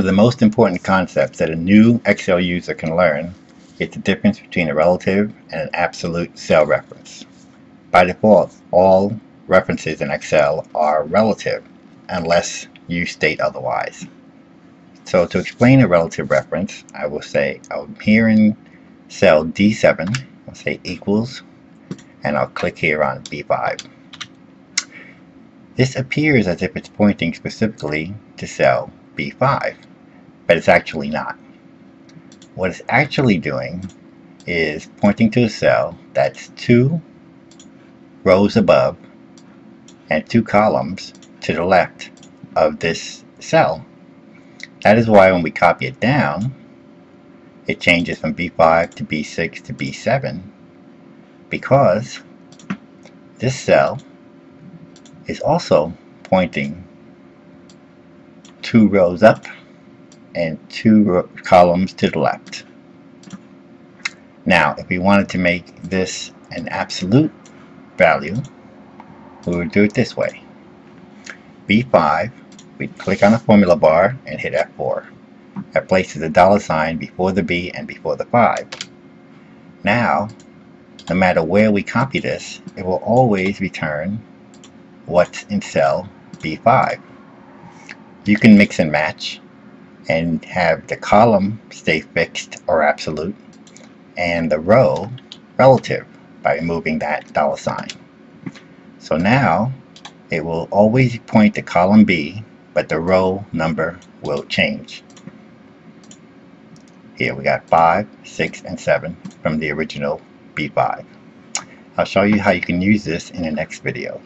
of the most important concepts that a new Excel user can learn is the difference between a relative and an absolute cell reference. By default, all references in Excel are relative unless you state otherwise. So to explain a relative reference, I will say I'm here in cell D7, I'll say equals, and I'll click here on B5. This appears as if it's pointing specifically to cell B5, but it's actually not. What it's actually doing is pointing to a cell that's 2 rows above and 2 columns to the left of this cell. That is why when we copy it down, it changes from B5 to B6 to B7, because this cell is also pointing 2 rows up and 2 columns to the left. Now, if we wanted to make this an absolute value, we would do it this way. B5, we click on the formula bar and hit F4. That places a $ before the B and before the 5. Now, no matter where we copy this, it will always return what's in cell B5. You can mix and match and have the column stay fixed or absolute and the row relative by removing that $ sign. So now it will always point to column B, but the row number will change. Here we got 5, 6, and 7 from the original B5. I'll show you how you can use this in the next video.